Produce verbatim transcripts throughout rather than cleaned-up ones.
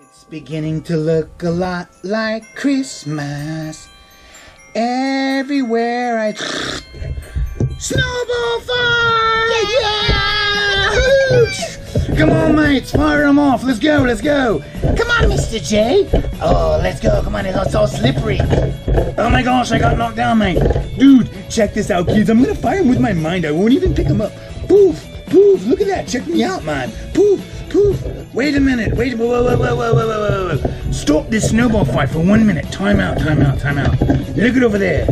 It's beginning to look a lot like Christmas. Everywhere I... Snowball fight! Yeah! Come on, mates, fire them off. Let's go, let's go. Come on, Mister J. Oh, let's go. Come on, it's all slippery. Oh my gosh, I got knocked down, mate. Dude, check this out, kids. I'm gonna fire him with my mind. I won't even pick him up. Poof, poof. Look at that. Check me out, man. Poof. Poof! Wait a minute, wait a minute, whoa, whoa, whoa, whoa, whoa, whoa, whoa, stop this snowball fight for one minute. Time out, time out, time out. Look at over there.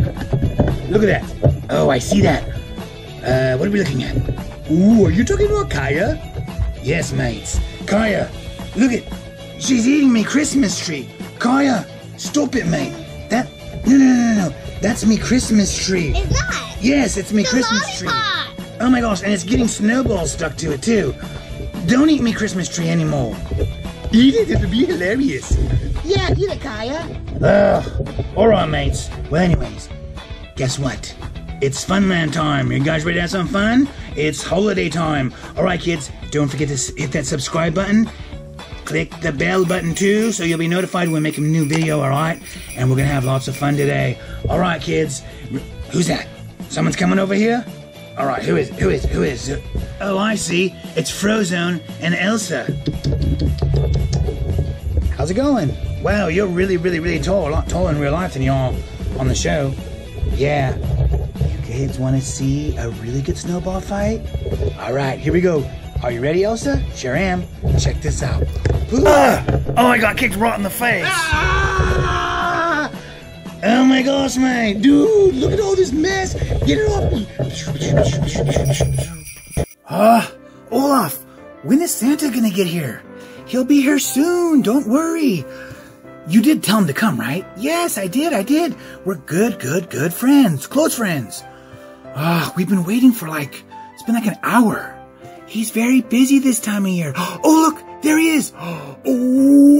Look at that. Oh, I see that. Uh, what are we looking at? Ooh, are you talking about Kaya? Yes, mates. Kaya, look it. She's eating me Christmas tree. Kaya, stop it, mate. That, no, no, no, no, no. That's me Christmas tree. It's not. Yes, it's me it's Christmas tree. Oh my gosh, and it's getting snowballs stuck to it too. Don't eat me Christmas tree anymore. Eat it, it'll be hilarious. Yeah, eat it, Kaya. Ugh. All right, mates. Well, anyways, guess what? It's Funland time. You guys ready to have some fun? It's holiday time. All right, kids, don't forget to hit that subscribe button. Click the bell button, too, so you'll be notified when we make a new video, all right? And we're going to have lots of fun today. All right, kids. Who's that? Someone's coming over here? All right, who is, who is, who is? Oh, I see. It's Frozone and Elsa. How's it going? Wow, you're really, really, really tall. A lot taller in real life than you are on the show. Yeah. You kids want to see a really good snowball fight? All right, here we go. Are you ready, Elsa? Sure am. Check this out. Ah! Oh, I got kicked right in the face. Ah! Oh my gosh, man. Dude, look at all this mess. Get it off me. Ah, uh, Olaf, when is Santa gonna get here? He'll be here soon, don't worry. You did tell him to come, right? Yes, I did, I did. We're good, good, good friends, close friends. Ah, uh, we've been waiting for like, it's been like an hour. He's very busy this time of year. Oh, look, there he is. Oh,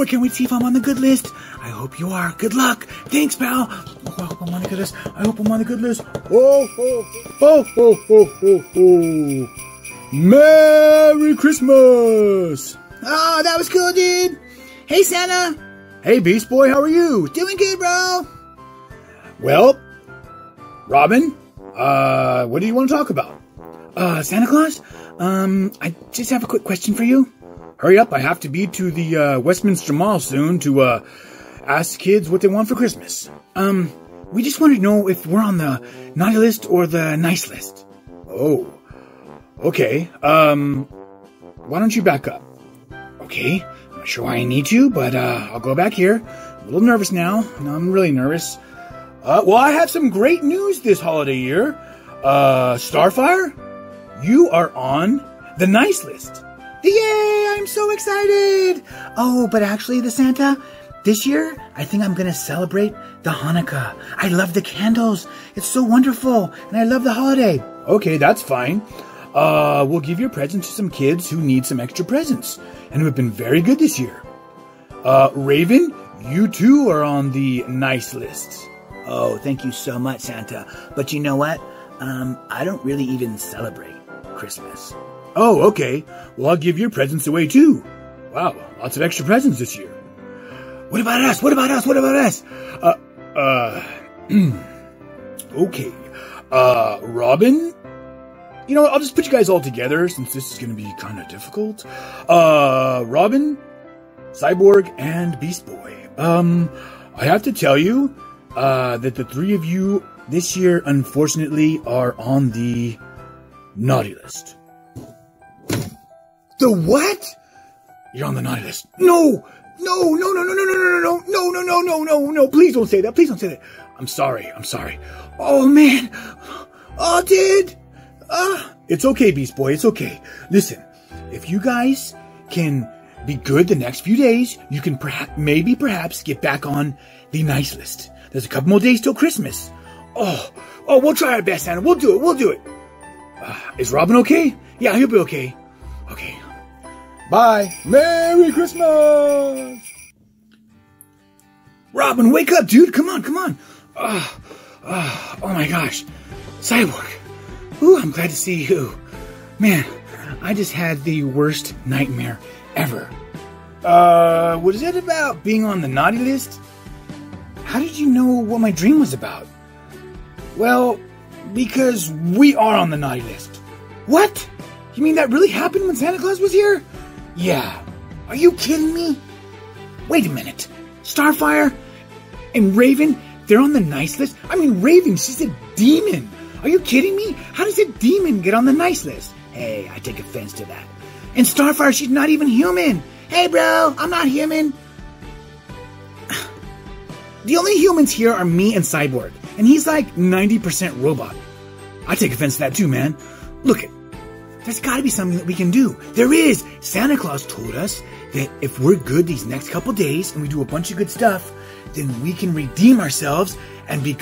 I can't wait to see if I'm on the good list. I hope you are. Good luck. Thanks, pal. I hope I'm on the good list. I hope I'm on the good list. Oh, oh, oh, oh, oh, oh, oh. Merry Christmas. Oh, that was cool, dude. Hey, Santa. Hey, Beast Boy, how are you? Doing good, bro. Well, Robin, uh, what do you want to talk about? Uh, Santa Claus? Um, I just have a quick question for you. Hurry up, I have to be to the, uh, Westminster Mall soon to, uh, ask kids what they want for Christmas. Um, we just wanted to know if we're on the naughty list or the nice list. Oh, okay. Um, why don't you back up? Okay, I'm not sure why I need you, but, uh, I'll go back here. I'm a little nervous now. No, I'm really nervous. Uh, well, I have some great news this holiday year. Uh, Starfire? You are on the nice list. Yay, I'm so excited. Oh, but actually, the Santa, this year, I think I'm going to celebrate the Hanukkah. I love the candles. It's so wonderful, and I love the holiday. Okay, that's fine. Uh, we'll give your presents to some kids who need some extra presents, and who have been very good this year. Uh, Raven, you too are on the nice list. Oh, thank you so much, Santa. But you know what? Um, I don't really even celebrate Christmas. Oh, okay. Well, I'll give your presents away, too. Wow, lots of extra presents this year. What about us? What about us? What about us? Uh, uh, okay. Uh, Robin? You know what? I'll just put you guys all together, since this is going to be kind of difficult. Uh, Robin, Cyborg, and Beast Boy. Um, I have to tell you, uh, that the three of you this year, unfortunately, are on the naughty list. The what? You're on the naughty list. No! No, no, no, no, no, no, no, no, no, no, no, no, no, no, please don't say that. Please don't say that. I'm sorry. I'm sorry. Oh, man. Oh, dude. Uh, it's okay, Beast Boy. It's okay. Listen, if you guys can be good the next few days, you can perhaps, maybe perhaps get back on the nice list. There's a couple more days till Christmas. Oh, oh, we'll try our best, Santa. We'll do it. We'll do it. Uh, is Robin okay? Yeah, he'll be okay. Okay. Bye. Merry Christmas. Robin, wake up, dude. Come on, come on. Uh, uh, oh, my gosh. Cyborg. Ooh, I'm glad to see you. Man, I just had the worst nightmare ever. Uh, was it about being on the naughty list? How did you know what my dream was about? Well, because we are on the naughty list. What? You mean that really happened when Santa Claus was here? Yeah. Are you kidding me? Wait a minute. Starfire and Raven, they're on the nice list? I mean, Raven, she's a demon. Are you kidding me? How does a demon get on the nice list? Hey, I take offense to that. And Starfire, she's not even human. Hey, bro, I'm not human. The only humans here are me and Cyborg, and he's like ninety percent robot. I take offense to that too, man. Look, there's gotta be something that we can do. There is! Santa Claus told us that if we're good these next couple days and we do a bunch of good stuff, then we can redeem ourselves and be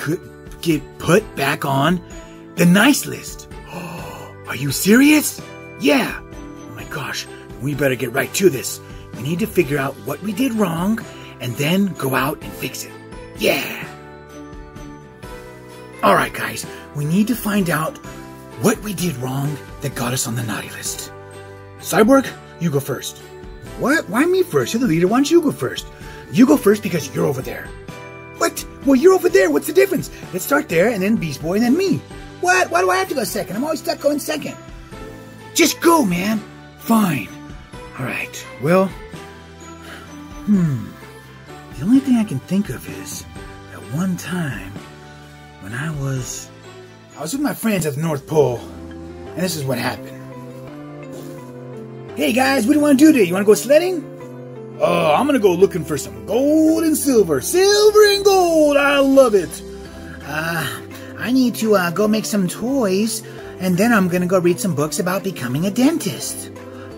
get put back on the nice list. Are you serious? Yeah. Oh my gosh, we better get right to this. We need to figure out what we did wrong and then go out and fix it. Yeah. Alright guys, we need to find out what we did wrong that got us on the naughty list. Cyborg, you go first. What? Why me first? You're the leader, why don't you go first? You go first because you're over there. What? Well, you're over there, what's the difference? Let's start there and then Beast Boy and then me. What? Why do I have to go second? I'm always stuck going second. Just go, man. Fine. Alright, well, hmm. the only thing I can think of is, at one time, when I was... I was with my friends at the North Pole, and this is what happened. Hey guys, what do you want to do today? You want to go sledding? Oh, uh, I'm going to go looking for some gold and silver. Silver and gold! I love it! Uh, I need to uh, go make some toys, and then I'm going to go read some books about becoming a dentist.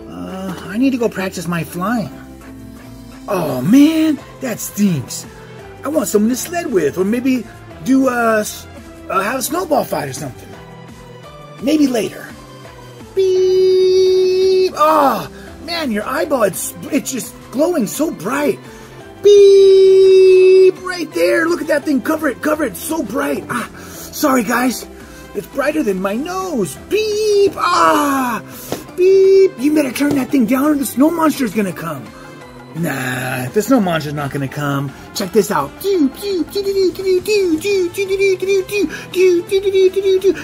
Uh, I need to go practice my flying. Oh man, that stinks. I want someone to sled with, or maybe do a, uh, have a snowball fight or something. Maybe later. Beep! Oh man, your eyeball, it's, it's just glowing so bright. Beep! Right there, look at that thing, cover it, cover it, it's so bright. Ah, sorry guys, it's brighter than my nose. Beep! Ah! Beep! You better turn that thing down or the snow monster's gonna come. Nah, the snow monster's not gonna come. Check this out.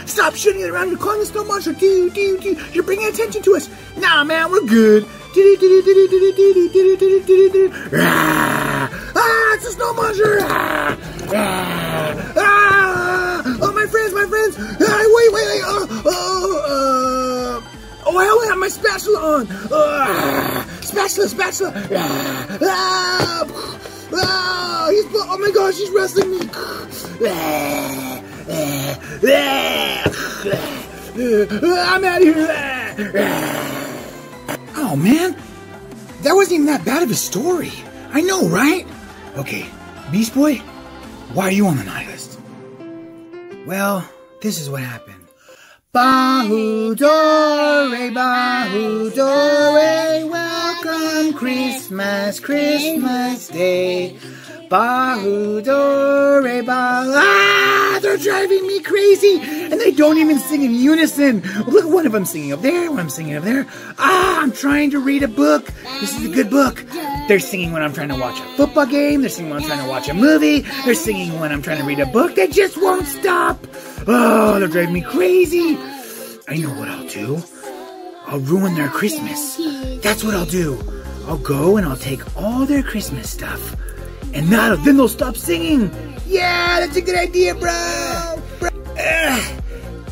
Stop shooting it around. You're calling the snow monster. You're bringing attention to us. Nah, man, we're good. Ah, it's a snow monster. Oh, my friends, my friends. Wait, wait, wait. Oh, oh, oh, I only have my spatula on. Spatula, spatula! Ah, ah, ah, he's, oh my gosh, he's wrestling me! Ah, ah, ah, I'm out of here! Ah. Oh man, that wasn't even that bad of a story. I know, right? Okay, Beast Boy, why are you on the naughty list? Well, this is what happened. Bahudore, Bahudore, welcome Christmas, Christmas Day. Bahudore, Bahudore. Ah, they're driving me crazy, and they don't even sing in unison. Look, one of them singing up there, one of them singing up there. Ah, I'm trying to read a book. This is a good book. They're singing when I'm trying to watch a football game. They're singing when I'm trying to watch a movie. They're singing when I'm trying to read a book. They just won't stop. Oh, they're driving me crazy. I know what I'll do. I'll ruin their Christmas. That's what I'll do. I'll go and I'll take all their Christmas stuff. And now, then they'll stop singing. Yeah, that's a good idea, bro. Ah,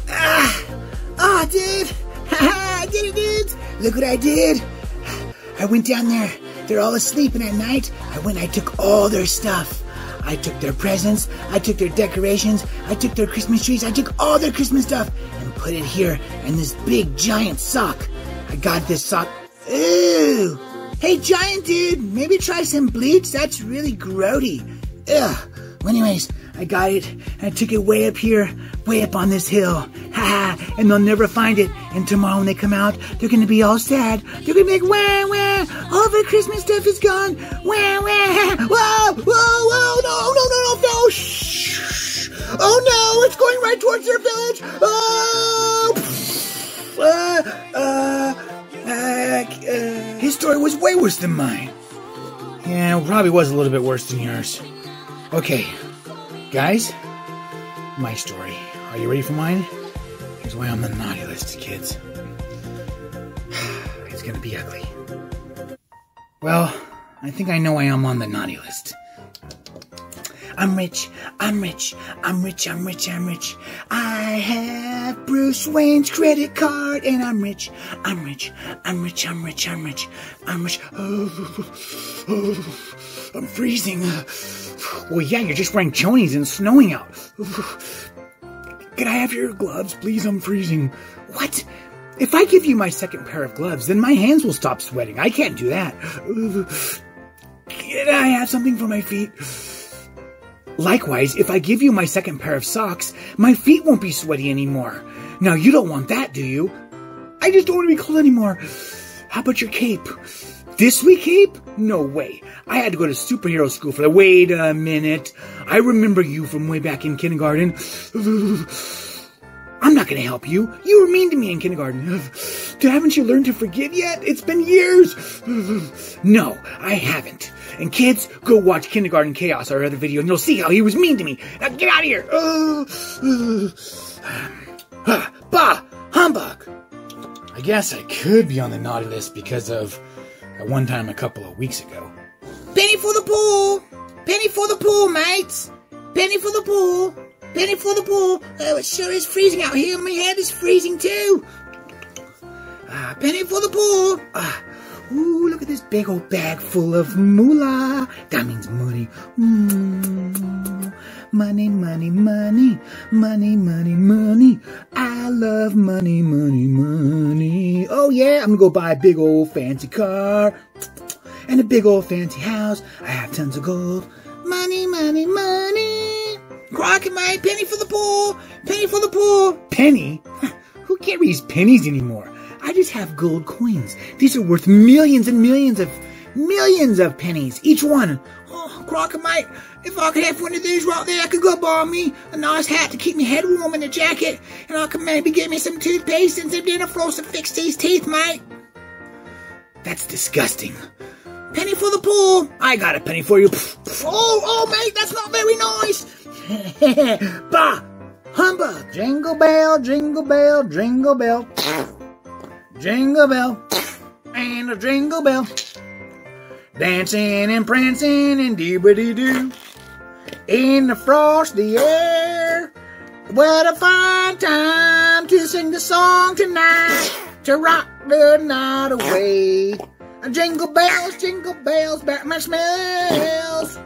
ah, oh, dude. I did it, dudes. Look what I did. I went down there. They're all asleep, and at night, I went and I took all their stuff. I took their presents, I took their decorations, I took their Christmas trees, I took all their Christmas stuff and put it here in this big giant sock. I got this sock. Ooh! Hey giant dude, maybe try some bleach? That's really grody. Ugh. Well anyways, I got it and I took it way up here, way up on this hill. Haha, and they'll never find it. And tomorrow when they come out, they're gonna be all sad. They're gonna be like, wah, wah, all of our Christmas stuff is gone. Wah, wah, whoa, whoa, whoa, no, no, no, no, no, shh. Oh no, it's going right towards their village. Oh, uh, uh, uh, uh, his story was way worse than mine. Eh, probably was a little bit worse than yours. Okay, guys, my story. Are you ready for mine? Here's why I'm the naughty list, kids. It's gonna be ugly. Well, I think I know I am on the naughty list. I'm rich, I'm rich, I'm rich, I'm rich, I'm rich. I have Bruce Wayne's credit card and I'm rich, I'm rich, I'm rich, I'm rich, I'm rich, I'm rich. Oh, oh, I'm freezing. Well, yeah, you're just wearing chonies and snowing out. Could I have your gloves, please? I'm freezing. What? If I give you my second pair of gloves, then my hands will stop sweating. I can't do that. Can I have something for my feet? Likewise, if I give you my second pair of socks, my feet won't be sweaty anymore. Now, you don't want that, do you? I just don't want to be cold anymore. How about your cape? This wee cape? No way. I had to go to superhero school for that. Wait a minute. I remember you from way back in kindergarten. I'm not going to help you. You were mean to me in kindergarten. Haven't you learned to forgive yet? It's been years. No, I haven't. And kids, go watch Kindergarten Chaos, our other video, and you'll see how he was mean to me. Now get out of here. Uh, bah, humbug. I guess I could be on the naughty list because of at one time a couple of weeks ago. Penny for the pool. Penny for the pool, mates. Penny for the pool. Penny for the pool. Oh, it sure is freezing out here. My head is freezing too. Ah, penny for the pool. Ah, ooh, look at this big old bag full of moolah. That means money. Mm. Money, money, money. Money, money, money. I love money, money, money. Oh, yeah, I'm going to go buy a big old fancy car and a big old fancy house. I have tons of gold. Money, money, money. Crockett, my penny for the pool. Penny for the pool. Penny? Who carries pennies anymore? I just have gold coins. These are worth millions and millions of, millions of pennies, each one. Oh, Crocomite, if I could have one of these right there, I could go buy me a nice hat to keep my head warm and a jacket, and I could maybe get me some toothpaste and some dental floss to fix these teeth, mate. That's disgusting. Penny for the pool. I got a penny for you. Oh, oh, mate, that's not very nice. Bah, humbug. Jingle bell, jingle bell, jingle bell. Jingle bell, and a jingle bell, dancing and prancing and dee-ba-dee-doo, in the frosty air. What a fine time to sing the song tonight, to rock the night away. Jingle bells, jingle bells, Batman smells.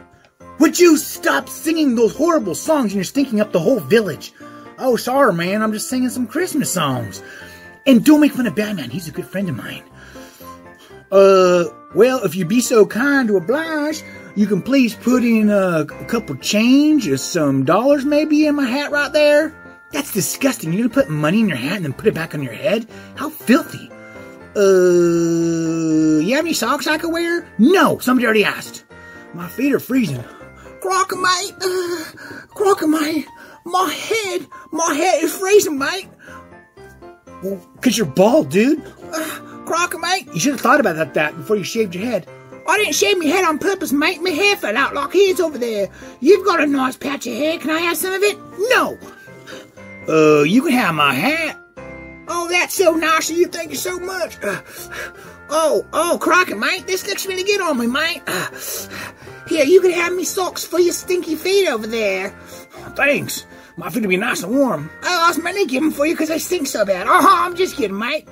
Would you stop singing those horrible songs and you're stinking up the whole village? Oh, sorry, man, I'm just singing some Christmas songs. And don't make fun of Batman. He's a good friend of mine. Uh, well, if you be so kind to oblige, you can please put in a, a couple change or some dollars maybe in my hat right there. That's disgusting. You're going to put money in your hat and then put it back on your head? How filthy. Uh, you have any socks I could wear? No, somebody already asked. My feet are freezing. Crocomite, uh, Crocomite, my head, my head is freezing, mate. Well, because you're bald, dude. Uh, Crocker, mate. You should have thought about that, that before you shaved your head. I didn't shave my head on purpose, mate. My hair fell out like his over there. You've got a nice patch of hair. Can I have some of it? No. Uh, you can have my hat. Oh, that's so nice of you. Thank you so much. Uh, oh, oh, Crocker, mate. This looks really good on me, mate. Uh, here, you can have me socks for your stinky feet over there. Oh, thanks. My feet will be nice and warm. I lost my leg even for you because I stink so bad. Oh, I'm just kidding, mate.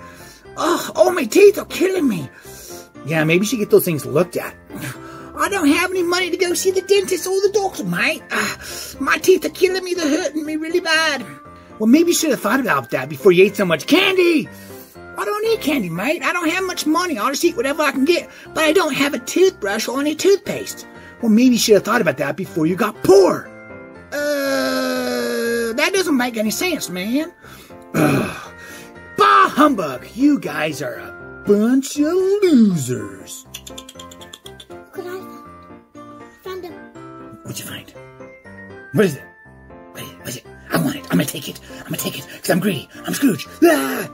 Oh, oh, my teeth are killing me. Yeah, maybe you should get those things looked at. I don't have any money to go see the dentist or the doctor, mate. Uh, my teeth are killing me. They're hurting me really bad. Well, maybe you should have thought about that before you ate so much candy. I don't eat candy, mate. I don't have much money. I'll just eat whatever I can get. But I don't have a toothbrush or any toothpaste. Well, maybe you should have thought about that before you got poor. That doesn't make any sense, man. Ugh. Bah, humbug. You guys are a bunch of losers. Look what I found. Found him. What'd you find? What is it? What is it? What is it? I want it. I'm going to take it. I'm going to take it because I'm greedy. I'm Scrooge. Ah!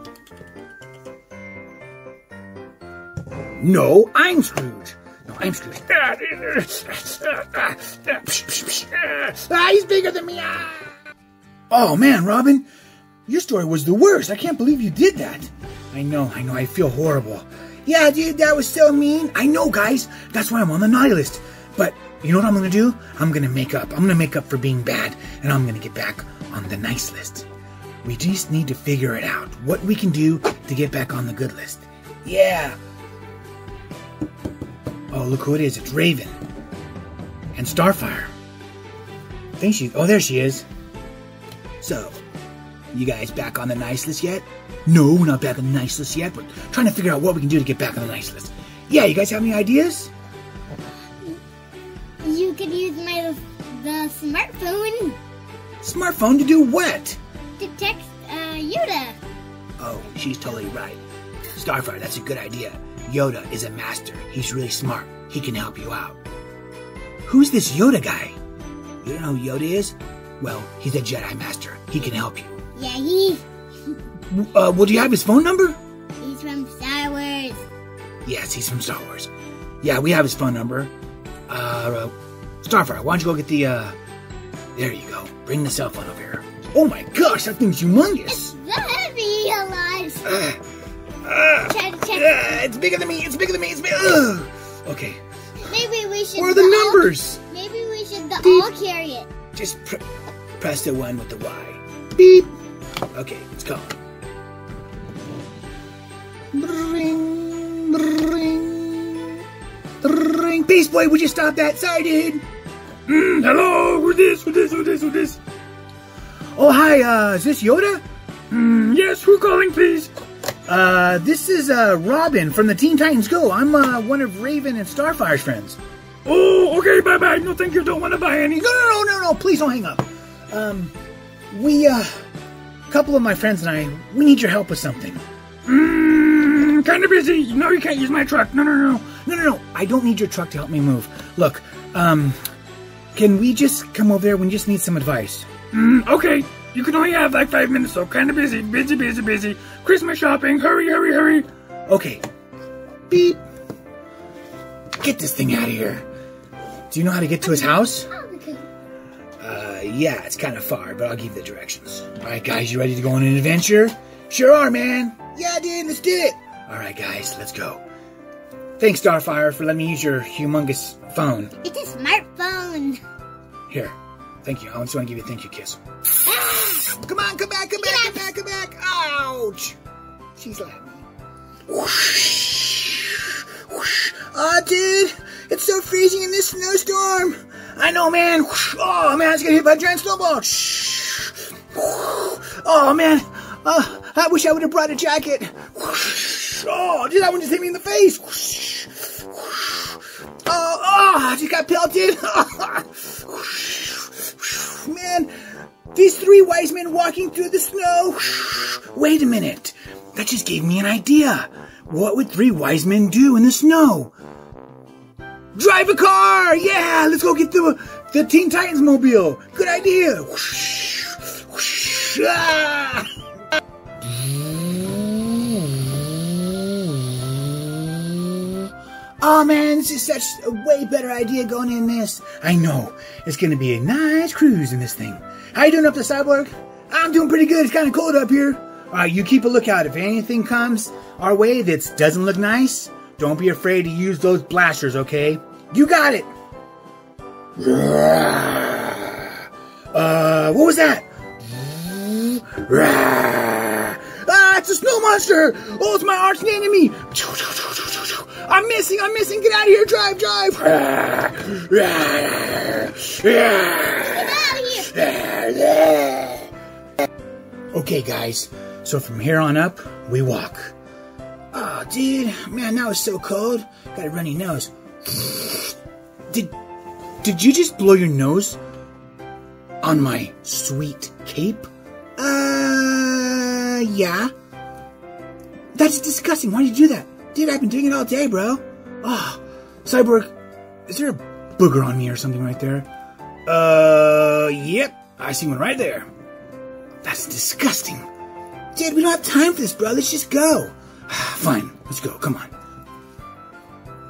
No, I'm Scrooge. No, I'm Scrooge. Ah, he's bigger than me. Ah. Oh, man, Robin. Your story was the worst. I can't believe you did that. I know, I know. I feel horrible. Yeah, dude, that was so mean. I know, guys. That's why I'm on the naughty list. But you know what I'm going to do? I'm going to make up. I'm going to make up for being bad, and I'm going to get back on the nice list. We just need to figure it out, what we can do to get back on the good list. Yeah. Oh, look who it is. It's Raven. And Starfire. I think she... Oh, there she is. So, you guys back on the nice list yet? No, we're not back on the nice list yet. We're trying to figure out what we can do to get back on the nice list. Yeah, you guys have any ideas? You could use my the smartphone. Smartphone to do what? To text uh, Yoda. Oh, she's totally right. Starfire, that's a good idea. Yoda is a master. He's really smart. He can help you out. Who's this Yoda guy? You don't know who Yoda is? Well, he's a Jedi Master. He can help you. Yeah, he... Uh, well, do you have his phone number? He's from Star Wars. Yes, he's from Star Wars. Yeah, we have his phone number. Uh, uh Starfire, why don't you go get the, uh... There you go. Bring the cell phone over here. Oh my gosh, that thing's humongous! It's so heavy, a lot. Uh, Uh, check, check. Uh, it's bigger than me. It's bigger than me. It's bigger. Ugh. Okay. Maybe we should. Where are the, the numbers? All, maybe we should the Beep. all carry it. Just pr press the one with the Y. Beep. Okay, let's go. Ring, ring, ring. Beast Boy, would you stop that? Sorry, dude. Mm, hello. Who's this? Who's this? Who's this? Who's this? Oh, hi. Uh, is this Yoda? Mm, yes. Who's calling, please? Uh, this is, uh, Robin from the Teen Titans Go. I'm, uh, one of Raven and Starfire's friends. Oh, okay, bye-bye. No, thank you. Don't want to buy any. No, no, no, no, no. Please don't hang up. Um, we, uh, a couple of my friends and I, we need your help with something. Mmm, kind of busy. No, you can't use my truck. No, no, no. No, no, no. I don't need your truck to help me move. Look, um, can we just come over there? We just need some advice. Mmm, okay. You can only have like five minutes, so kind of busy, busy, busy, busy. Christmas shopping, hurry, hurry, hurry. Okay. Beep. Get this thing out of here. Do you know how to get to his house? Uh, yeah, it's kind of far, but I'll give you the directions. All right, guys, you ready to go on an adventure? Sure are, man. Yeah, dude, let's do it. All right, guys, let's go. Thanks, Starfire, for letting me use your humongous phone. It's a smartphone. Here. Thank you. I just want to give you a thank you kiss. Ah! Come on, come back, come back, come back, come back. Ouch. She's laughing. Whoosh. Whoosh. Oh, dude. It's so freezing in this snowstorm. I know, man. Whoosh. Oh, man, I was going to hit by a giant snowball. Whoosh. Oh, man. Uh, I wish I would have brought a jacket. Whoosh. Oh, dude, that one just hit me in the face. Whoosh. Whoosh. Oh, oh, I just got pelted. Man, these three wise men walking through the snow. Wait a minute. That just gave me an idea. What would three wise men do in the snow? Drive a car! Yeah, let's go get the, the Teen Titans mobile. Good idea. Ah. Oh man, this is such a way better idea going in this. I know. It's going to be a nice cruise in this thing. How you doing up there, Cyborg? I'm doing pretty good. It's kind of cold up here. All right, you keep a lookout. If anything comes our way that doesn't look nice, don't be afraid to use those blasters, okay? You got it. Uh, what was that? Ah, it's a snow monster. Oh, it's my arch enemy. I'm missing, I'm missing, get out of here, drive, drive! Get out of here! Okay, guys, so from here on up, we walk. Oh, dude, man, that was so cold. Got a runny nose. Did, did you just blow your nose on my sweet cape? Uh, yeah. That's disgusting, why did you do that? Dude, I've been doing it all day, bro. Oh, Cyborg, is there a booger on me or something right there? Uh, yep. I see one right there. That's disgusting. Dude, we don't have time for this, bro. Let's just go. Fine. Let's go. Come on.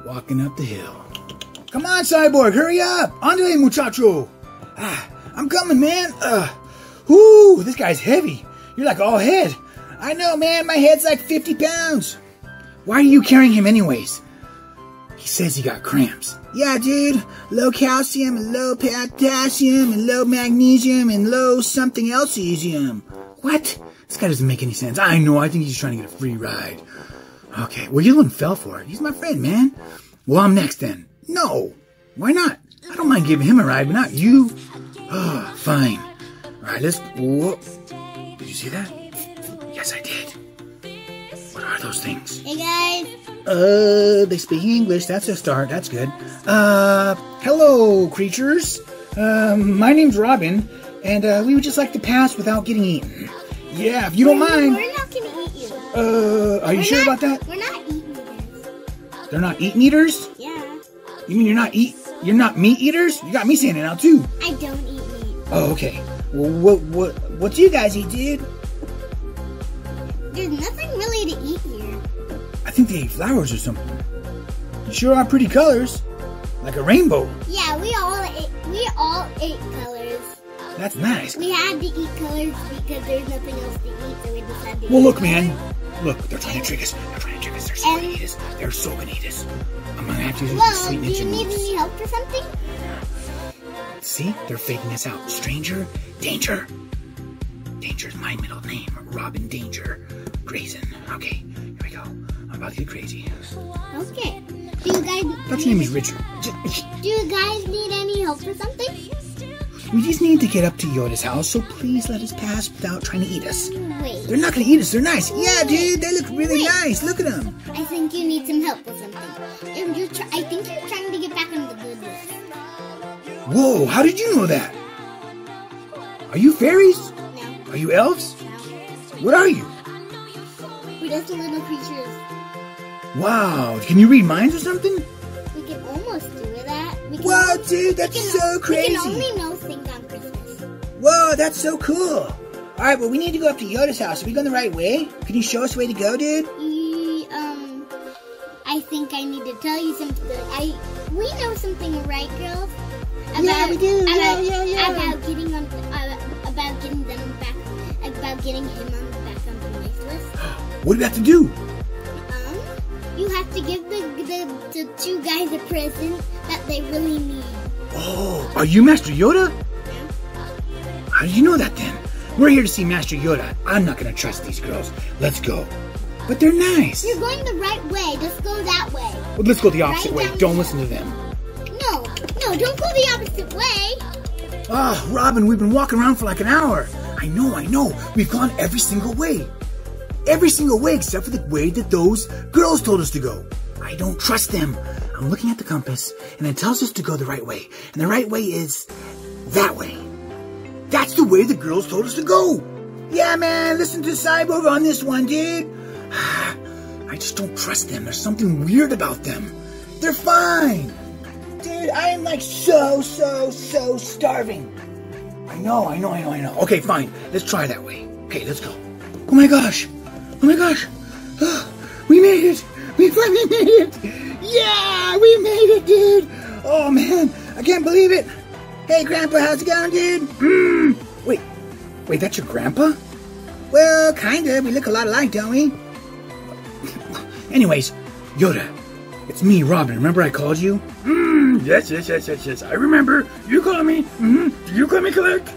Walking up the hill. Come on, Cyborg, hurry up! Andre, muchacho! Ah, I'm coming, man! Ugh. Ooh, this guy's heavy. You're like all head. I know, man, my head's like fifty pounds. Why are you carrying him anyways? He says he got cramps. Yeah, dude. Low calcium and low potassium and low magnesium and low something else-isium. What? This guy doesn't make any sense. I know, I think he's trying to get a free ride. Okay, well, Yulin fell for it. He's my friend, man. Well, I'm next then. No. Why not? I don't mind giving him a ride, but not you. Oh, fine. Alright, let's... Whoa. Did you see that? Yes, I did. What are those things? Hey, guys. Uh, they speak English. That's a start. That's good. Uh, hello, creatures. Uh, my name's Robin, and uh, we would just like to pass without getting eaten. Yeah, if you don't mind. We're not going to eat you. Uh, are you sure about that? We're not eating eaters. They're not eating eaters? Yeah. You mean you're not eat? You're not meat eaters? You got me saying it now, too. I don't eat meat. Oh, okay. Well, what, what, what do you guys eat, dude? There's nothing really to eat here. I think they eat flowers or something. You sure are pretty colors. Like a rainbow. Yeah, we all ate, we all ate colors. That's nice. We had to eat colors because there's nothing else to eat, so we decided to eat. Well, look, man. Look, they're trying to trick us. They're trying to trick us. They're so going to eat us. They're so going to eat us. I'm going to have to do this. Well, do you need any help or something? See? They're faking us out. Stranger, danger. Danger's my middle name. Robin Danger Grayson. Okay, here we go. I'm about to get crazy. Okay. Do you guys... That's your name is Richard. Do you guys need any help or something? We just need to get up to Yoda's house, so please let us pass without trying to eat us. Wait. They're not going to eat us. They're nice. Yeah, dude. They look really Wait. nice. Look at them. I think you need some help with something. And you're tr I think you're trying to get back on the good list. Whoa, how did you know that? Are you fairies? No. Are you elves? No. What are you? We're just little creatures. Wow, can you read minds or something? We can almost do that. We can wow, only, dude, that's we can, so crazy. We can only know things on Christmas. Whoa, that's so cool. All right, well, we need to go up to Yoda's house. Are we going the right way? Can you show us the way to go, dude? E um, I think I need to tell you something. I We know something, right, girls? About, yeah, we do. About, yeah, yeah, yeah. About getting on, uh, about getting them back, about getting him on the back on the wish list. What do we have to do? Um, you have to give the, the the two guys a present that they really need. Oh, are you Master Yoda? Yeah. How do you know that then? We're here to see Master Yoda. I'm not gonna trust these girls. Let's go. But they're nice. You're going the right way. Just go that way. Well, let's go the opposite right way. Don't listen to them. No. No, don't go the opposite way. Ah, oh, Robin, we've been walking around for like an hour. I know, I know. We've gone every single way. Every single way except for the way that those girls told us to go. I don't trust them. I'm looking at the compass, and it tells us to go the right way. And the right way is that way. That's the way the girls told us to go. Yeah, man, listen to Cyborg on this one, dude. I just don't trust them. There's something weird about them. They're fine. Dude, I am like so, so, so starving. I know, I know, I know, I know. Okay, fine. Let's try that way. Okay, let's go. Oh my gosh. Oh my gosh. Oh, we made it. We finally made it. Yeah, we made it, dude. Oh, man. I can't believe it. Hey, Grandpa, how's it going, dude? Mm. Wait. Wait, that's your grandpa? Well, kind of. We look a lot alike, don't we? Anyways, Yoda. It's me, Robin. Remember I called you? Mm, yes, yes, yes, yes, yes. I remember. You called me. Mm-hmm. Do you call me collect?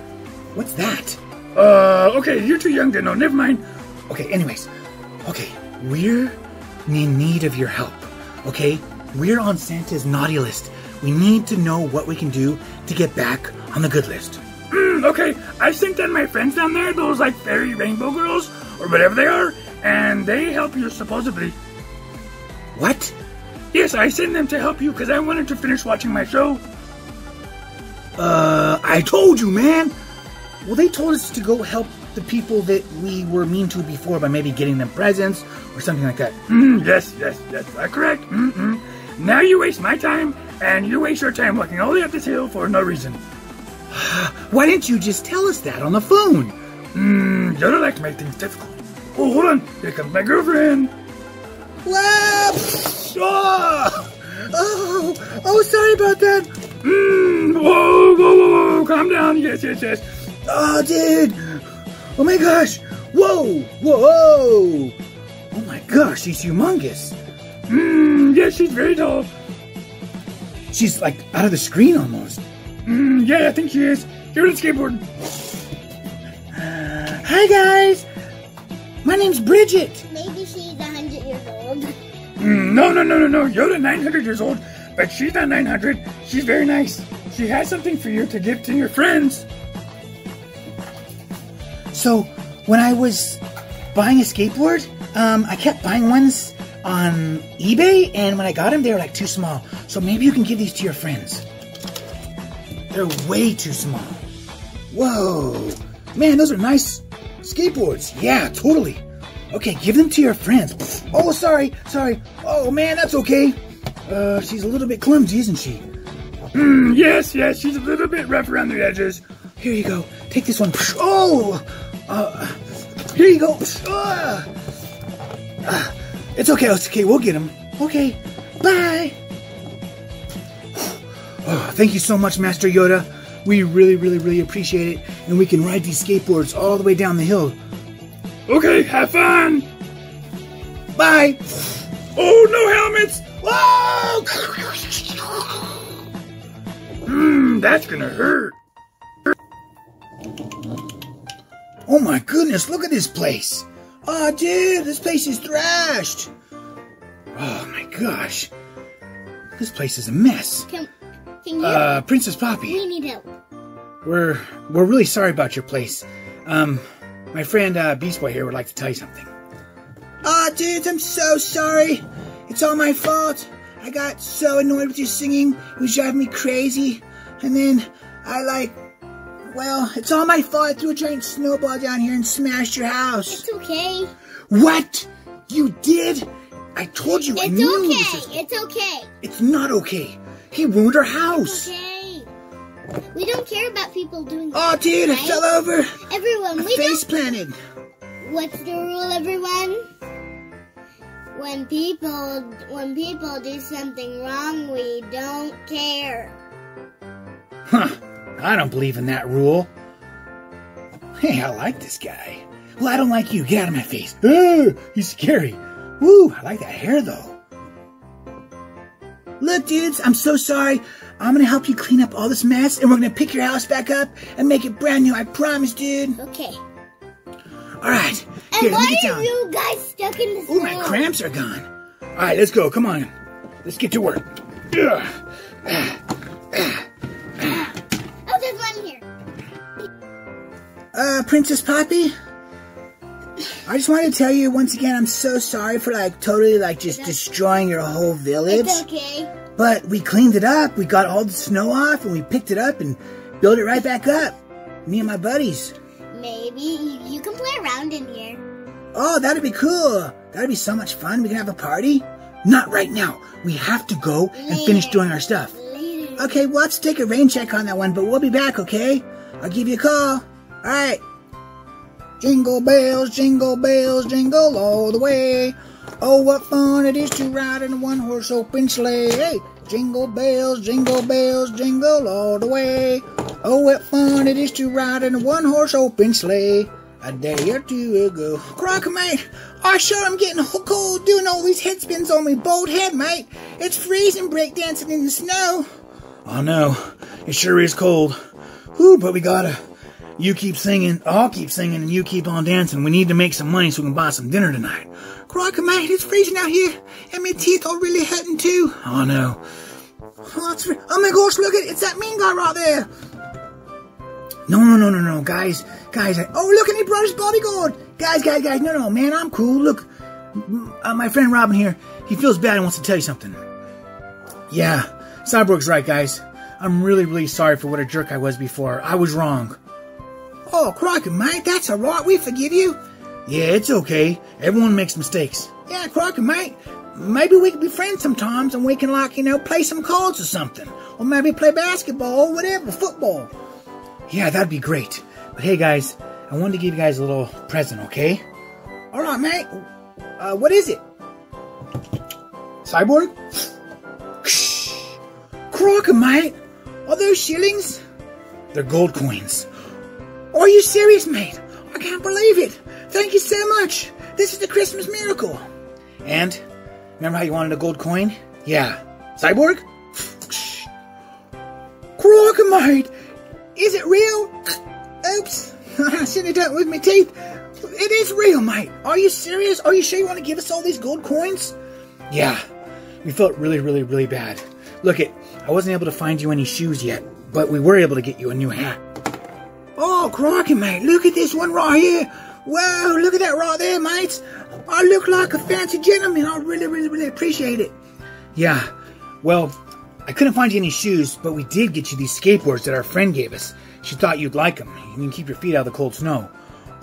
What's that? Uh, okay. You're too young to know. Never mind. Okay, anyways. Okay, we're in need of your help. Okay? We're on Santa's naughty list. We need to know what we can do to get back on the good list. Mm, okay. I sent in my friends down there, those like fairy rainbow girls or whatever they are, and they help you supposedly. What? Yes, I sent them to help you because I wanted to finish watching my show. Uh, I told you, man. Well, they told us to go help the people that we were mean to before by maybe getting them presents or something like that. Mm, yes, yes, yes, that's correct. Mm-mm. Now you waste my time and you waste your time walking all the way up this hill for no reason. Why didn't you just tell us that on the phone? Mm, you don't like to make things difficult. Oh, hold on. Here comes my girlfriend. Whoa! Oh, Oh, oh, sorry about that. Mm, whoa, whoa, whoa, whoa, calm down. Yes, yes, yes. Oh, dude. Oh, my gosh. Whoa, whoa. Oh, my gosh, she's humongous. Mmm, yes, she's very tall. She's, like, out of the screen almost. Mmm, yeah, I think she is. You're on skateboard. Hi, guys. My name's Bridget. Maybe she's one hundred years old. Mm, no, no, no, no, no. Yoda, nine hundred years old. But she's not nine hundred. She's very nice. She has something for you to give to your friends. So, when I was buying a skateboard, um, I kept buying ones on eBay, and when I got them, they were like too small. So maybe you can give these to your friends. They're way too small. Whoa. Man, those are nice skateboards. Yeah, totally. Okay, give them to your friends. Oh, sorry, sorry. Oh, man, that's okay. Uh, she's a little bit clumsy, isn't she? Mm, yes, yes, she's a little bit rough around the edges. Here you go. Take this one. Oh! Uh, here you go. Uh, uh, It's okay, it's okay, we'll get him. Okay, bye. Oh, thank you so much, Master Yoda. We really, really, really appreciate it. And we can ride these skateboards all the way down the hill. Okay, have fun. Bye. Oh, no helmets. Whoa! Mmm, that's gonna hurt. Oh my goodness, look at this place. Oh, dude, this place is thrashed. Oh, my gosh. This place is a mess. Can, can you... Uh, Princess Poppy. We need help. We're, we're really sorry about your place. Um, my friend, uh, Beast Boy here would like to tell you something. Oh, dude, I'm so sorry. It's all my fault. I got so annoyed with your singing. It was driving me crazy. And then I, like... Well, it's all my fault. I threw a giant snowball down here and smashed your house. It's okay. What? You did? I told you. It's I knew okay. This is... It's okay. It's not okay. He ruined our house. It's okay. We don't care about people doing that. Oh, dude, right? I fell over. Everyone, I we face don't... planted. What's the rule, everyone? When people, when people do something wrong, we don't care. Huh. I don't believe in that rule. Hey, I like this guy. Well, I don't like you. Get out of my face. Ugh, he's scary. Woo, I like that hair, though. Look, dudes, I'm so sorry. I'm going to help you clean up all this mess, and we're going to pick your house back up and make it brand new. I promise, dude. Okay. All right. And here, why are down. You guys stuck in the snow? Ooh, my cramps are gone. All right, let's go. Come on. Let's get to work. Ugh. Ah. Ah. Ah. Uh, Princess Poppy, I just wanted to tell you once again, I'm so sorry for, like, totally, like, just destroying your whole village. It's okay. But we cleaned it up, we got all the snow off, and we picked it up and built it right back up. Me and my buddies. Maybe you can play around in here. Oh, that'd be cool. That'd be so much fun. We can have a party. Not right now. We have to go Later. and finish doing our stuff. Later. Okay, we'll have to take a rain check on that one, but we'll be back, okay? I'll give you a call. All right. Jingle bells, jingle bells, jingle all the way. Oh, what fun it is to ride in a one-horse open sleigh. Hey, jingle bells, jingle bells, jingle all the way. Oh, what fun it is to ride in a one-horse open sleigh. A day or two ago. Crocker, mate, I sure am getting cold doing all these head spins on me bald head, mate. It's freezing breakdancing in the snow. Oh, no. It sure is cold. Whew, but we gotta... You keep singing, I'll keep singing, and you keep on dancing. We need to make some money so we can buy some dinner tonight. Crocker, mate, it's freezing out here, and my teeth are really hurting too. Oh, no. Oh, it's oh my gosh, look at it. It's that mean guy right there. No, no, no, no, no, guys. Guys, I, oh, look, and he brought his bodyguard. Guys, guys, guys, no, no, man, I'm cool. Look, uh, my friend Robin here, he feels bad and wants to tell you something. Yeah, Cyborg's right, guys. I'm really, really sorry for what a jerk I was before. I was wrong. Oh, Crocker, mate, that's all right. We forgive you. Yeah, it's okay. Everyone makes mistakes. Yeah, Crocker, mate, maybe we can be friends sometimes and we can, like, you know, play some cards or something. Or maybe play basketball or whatever, football. Yeah, that'd be great. But hey, guys, I wanted to give you guys a little present, okay? All right, mate. Uh, what is it? Cyborg? Crocker, mate? Are those shillings? They're gold coins. Are you serious, mate? I can't believe it. Thank you so much. This is the Christmas miracle. And remember how you wanted a gold coin? Yeah. Cyborg? Crocker, mate! Is it real? Oops. I should have done it with my teeth. It is real, mate. Are you serious? Are you sure you want to give us all these gold coins? Yeah. We felt really, really, really bad. Look it, I wasn't able to find you any shoes yet, but we were able to get you a new hat. Oh, crikey, mate. Look at this one right here. Wow, look at that right there, mates. I look like a fancy gentleman. I really, really, really appreciate it. Yeah. Well, I couldn't find you any shoes, but we did get you these skateboards that our friend gave us. She thought you'd like them. You can keep your feet out of the cold snow.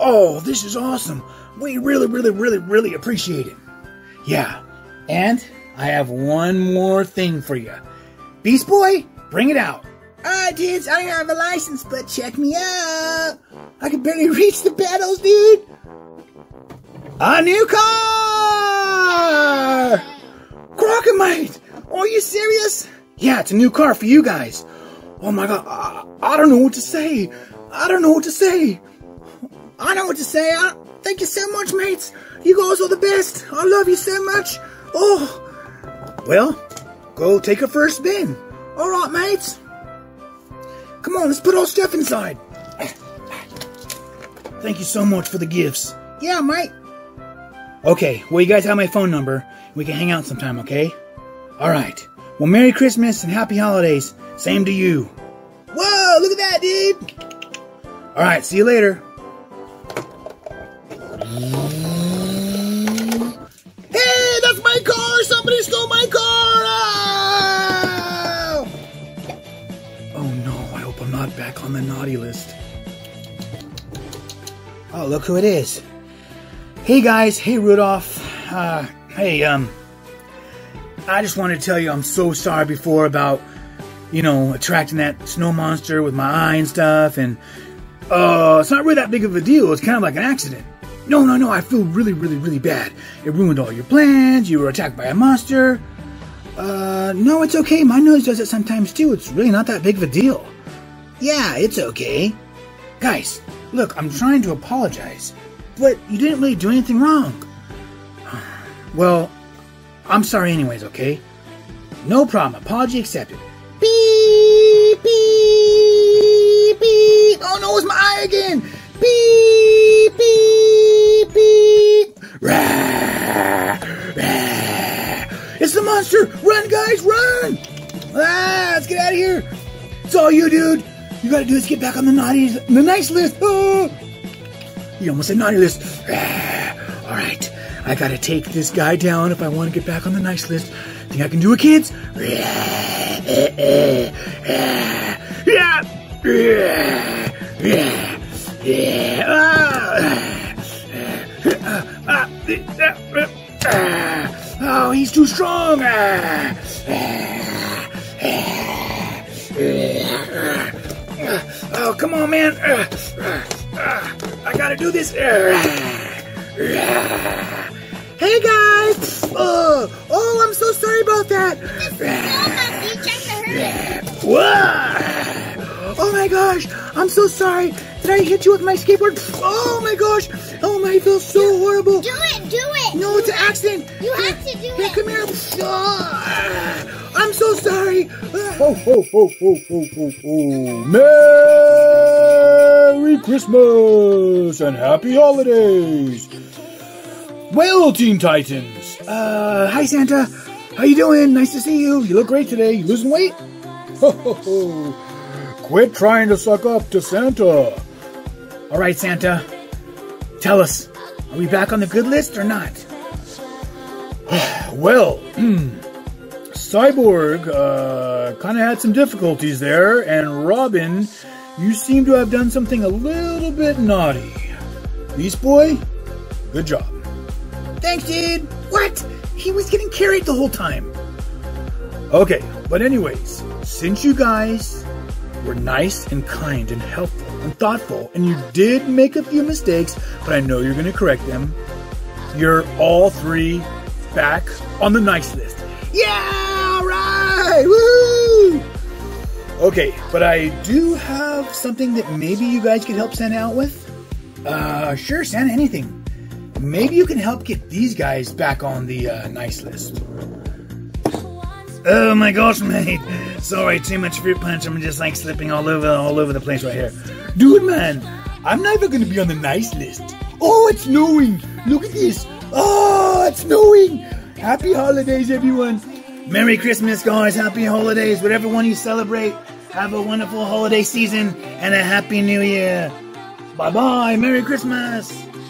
Oh, this is awesome. We really, really, really, really appreciate it. Yeah. And I have one more thing for you. Beast Boy, bring it out. Ah, uh, dudes, I don't have a license, but check me out. I can barely reach the pedals, dude. A new car! Crocomite, are you serious? Yeah, it's a new car for you guys. Oh my god, I, I don't know what to say. I don't know what to say. I know what to say. I, thank you so much, mates. You guys are the best. I love you so much. Oh, well, go take a first spin. All right, mates. Come on, let's put our stuff inside. Thank you so much for the gifts. Yeah, mate. Okay, well, you guys have my phone number. We can hang out sometime, okay? All right. Well, Merry Christmas and Happy Holidays. Same to you. Whoa, look at that, dude. All right, see you later. Hey, that's my car. Somebody stole my car. Oh, oh no, I hope I'm not back on the naughty list. Oh, look who it is. Hey guys, hey Rudolph. Uh, hey, um, I just wanted to tell you I'm so sorry before about, you know, attracting that snow monster with my eye and stuff, and, uh, it's not really that big of a deal. It's kind of like an accident. No, no, no, I feel really, really, really bad. It ruined all your plans. You were attacked by a monster. Uh, no, it's okay. My nose does it sometimes too. It's really not that big of a deal. Yeah, it's okay. Guys, look, I'm trying to apologize, but you didn't really do anything wrong. Well, I'm sorry anyways, okay? No problem. Apology accepted. Beep, beep, beep. Oh no, it's my eye again. Beep, beep, beep. Rah, rah. It's the monster. Run, guys, run. Ah, let's get out of here. It's all you, dude. You gotta do is get back on the naughty, the nice list. Oh. You almost said naughty list. Ah, all right, I gotta take this guy down if I want to get back on the nice list. Think I can do it, kids? Oh, he's too strong. Oh, come on, man. Uh, uh, uh, I gotta do this. Uh, uh. Hey, guys. Uh, oh, I'm so sorry about that. Just uh, oh, my gosh. I'm so sorry. Did I hit you with my skateboard? Oh, my gosh. Oh, my. I feel so do, horrible. Do it. Do it. No, it's an accident. You uh, have to do hey, it. Come here. Uh, I'm so sorry. Ho, ho, ho, ho, ho, ho, ho. Merry Christmas and Happy Holidays. Well, Teen Titans. Uh, hi, Santa. How you doing? Nice to see you. You look great today. You losing weight? Ho, ho, ho. Quit trying to suck up to Santa. All right, Santa. Tell us, are we back on the good list or not? Well, hmm. Cyborg uh, kind of had some difficulties there, and Robin, you seem to have done something a little bit naughty. Beast Boy, good job. Thanks, dude. What? He was getting carried the whole time. Okay, but anyways, since you guys were nice and kind and helpful and thoughtful, and you did make a few mistakes, but I know you're going to correct them, you're all three back on the nice list. Yeah! All right! Woo! Okay, but I do have something that maybe you guys could help Santa out with. Uh, sure, Santa, anything. Maybe you can help get these guys back on the uh, nice list. Oh my gosh, mate. Sorry, too much fruit punch. I'm just like slipping all over all over the place right here. Dude, man, I'm never going to be on the nice list. Oh, it's snowing. Look at this. Oh, it's snowing. Happy holidays, everyone. Merry Christmas, guys. Happy holidays. Whatever one you celebrate, have a wonderful holiday season and a happy new year. Bye-bye. Merry Christmas.